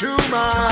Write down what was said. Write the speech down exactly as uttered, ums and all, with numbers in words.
to my